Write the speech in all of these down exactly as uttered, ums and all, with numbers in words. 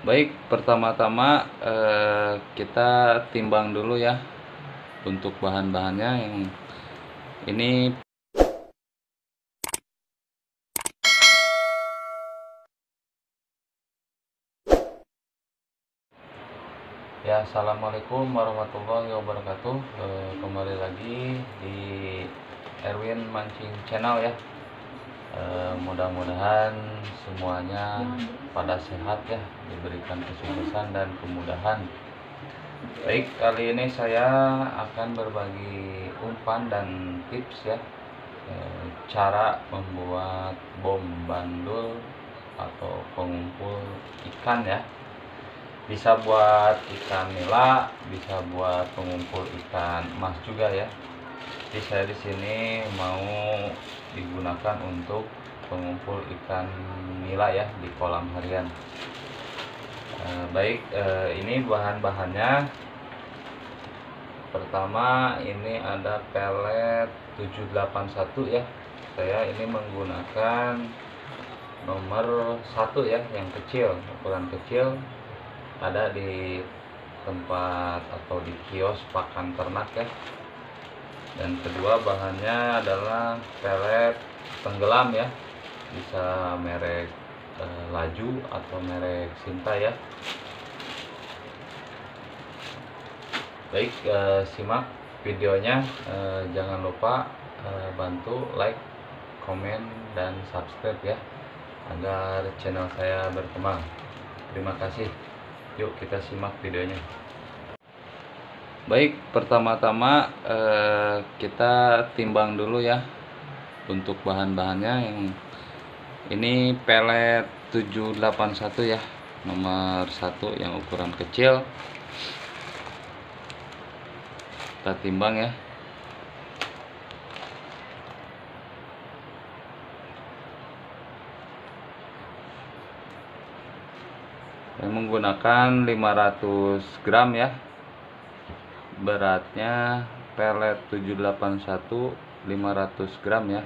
Baik, pertama-tama eh, kita timbang dulu ya untuk bahan-bahannya. Yang ini ya, assalamualaikum warahmatullahi wabarakatuh. E, kembali lagi di Erwin Mancing Channel ya. E, mudah-mudahan semuanya pada sehat ya, diberikan kesuksesan dan kemudahan. Baik, kali ini saya akan berbagi umpan dan tips ya, e, cara membuat bom bandul atau pengumpul ikan ya. Bisa buat ikan nila, bisa buat pengumpul ikan emas juga ya. Jadi saya di sini mau digunakan untuk pengumpul ikan nila ya di kolam harian. E, baik, e, ini bahan-bahannya. Pertama ini ada pelet tujuh delapan satu ya. Saya ini menggunakan nomor satu ya, yang kecil, ukuran kecil. Ada di tempat atau di kios pakan ternak ya. Dan kedua bahannya adalah pelet tenggelam ya, bisa merek e, Laju atau merek Sinta ya. Baik, e, simak videonya, e, jangan lupa e, bantu like, komen, dan subscribe ya, agar channel saya berkembang. Terima kasih. Yuk kita simak videonya. Baik, pertama-tama eh, kita timbang dulu ya untuk bahan-bahannya. Yang ini pelet tujuh delapan satu ya, nomor satu yang ukuran kecil. Kita timbang ya. Saya menggunakan lima ratus gram ya. Beratnya pelet tujuh delapan satu lima ratus gram ya.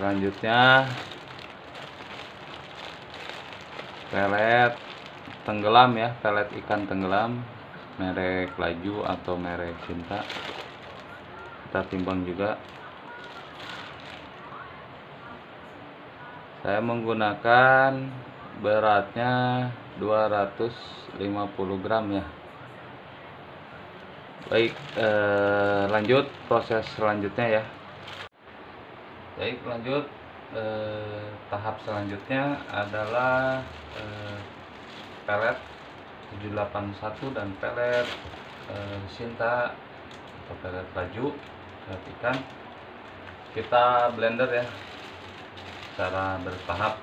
Selanjutnya pelet tenggelam ya, pelet ikan tenggelam merek Laju atau merek Sinta. Kita timbang juga. Saya menggunakan beratnya dua ratus lima puluh gram ya. Baik, eh, lanjut proses selanjutnya ya. Baik, lanjut eh, tahap selanjutnya adalah eh, pelet tujuh delapan satu dan pelet eh, Sinta atau pelet Laju. Perhatikan, kita blender ya secara bertahap.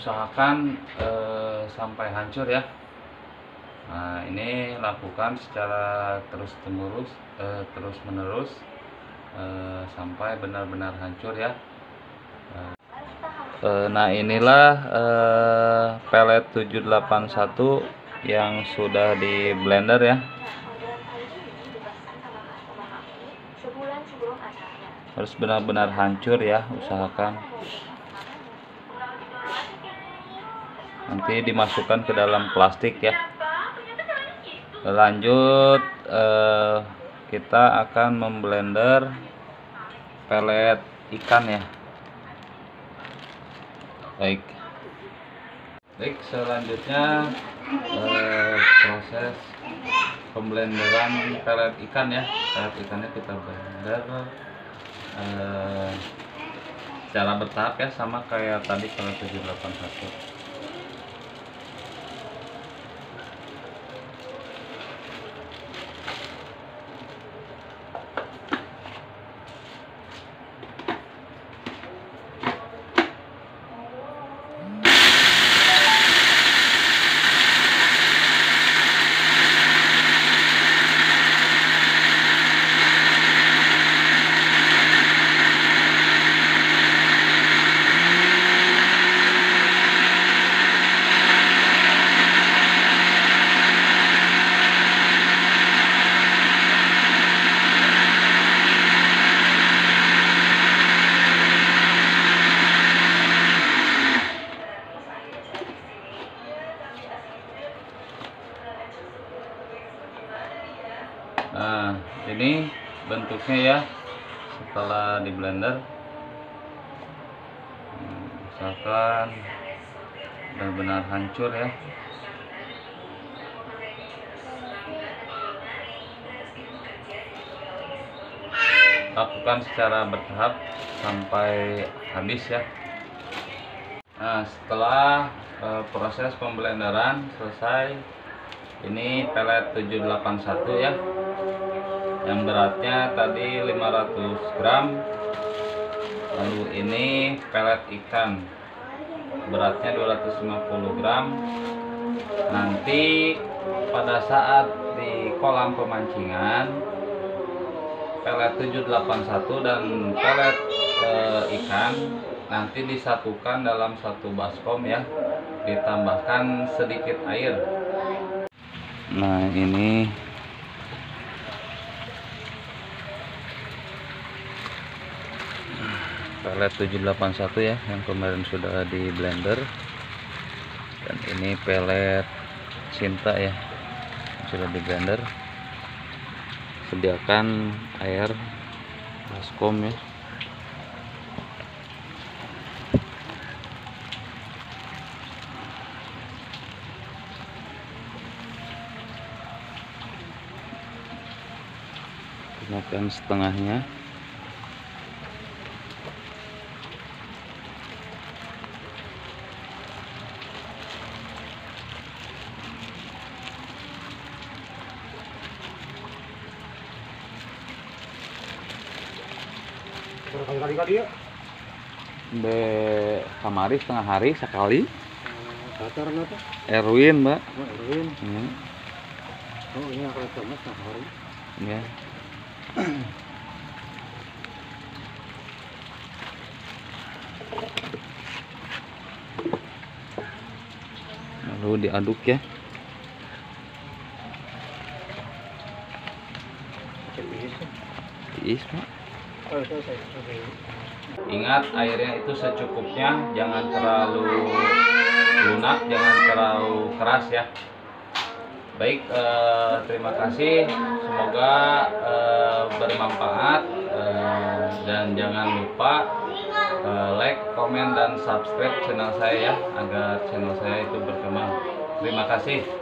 Usahakan eh, sampai hancur ya. Nah, ini lakukan secara terus temurus, eh, terus menerus eh, sampai benar-benar hancur ya. Eh, nah, inilah eh, pelet tujuh delapan satu yang sudah di blender ya. Harus benar-benar hancur ya, usahakan. Nanti dimasukkan ke dalam plastik ya. Lanjut eh, kita akan memblender pelet ikan ya. Baik, baik selanjutnya eh, proses pemblenderan pelet ikan ya. Pelet ikannya kita blender eh, secara bertahap ya, sama kayak tadi pelet tujuh delapan satu. Nah, ini bentuknya ya setelah di blender. Misalkan benar-benar hancur ya. Lakukan secara bertahap sampai habis ya. Nah, setelah eh, proses pemblenderan selesai, ini pelet tujuh delapan satu ya, yang beratnya tadi lima ratus gram. Lalu ini pelet ikan beratnya dua ratus lima puluh gram. Nanti pada saat di kolam pemancingan, pelet tujuh delapan satu dan pelet e, ikan nanti disatukan dalam satu baskom ya, ditambahkan sedikit air. Nah, ini pelet tujuh delapan satu ya, yang kemarin sudah di blender, dan ini pelet cinta ya, sudah di blender. Sediakan air baskom ya. Gunakan setengahnya. Kali-kali Be kamari setengah hari sekali. Erwin, Mbak. Oh, Erwin. Hmm. Oh, ini akan sama setengah hari. Ya. Lalu diaduk ya. Tiis, Pak. Ingat, airnya itu secukupnya, jangan terlalu lunak, jangan terlalu keras ya. Baik, eh, terima kasih, semoga eh, bermanfaat, eh, dan jangan lupa eh, like, komen, dan subscribe channel saya ya, agar channel saya itu berkembang. Terima kasih.